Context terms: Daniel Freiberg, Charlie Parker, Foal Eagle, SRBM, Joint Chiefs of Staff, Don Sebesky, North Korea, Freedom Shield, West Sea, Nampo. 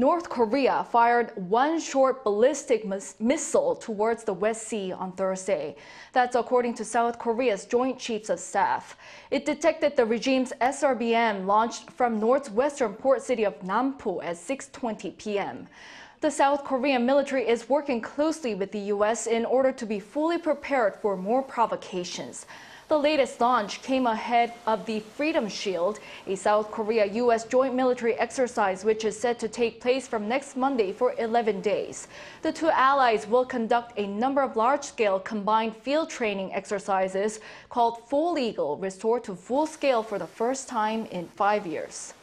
North Korea fired one short ballistic missile towards the West Sea on Thursday. That's according to South Korea's Joint Chiefs of Staff. It detected the regime's SRBM launched from northwestern port city of Nampo at 6:20 p.m. The South Korean military is working closely with the U.S. in order to be fully prepared for more provocations. The latest launch came ahead of the Freedom Shield, a South Korea-U.S. joint military exercise which is set to take place from next Monday for 11 days. The two allies will conduct a number of large-scale combined field training exercises called Foal Eagle, restored to full scale for the first time in 5 years.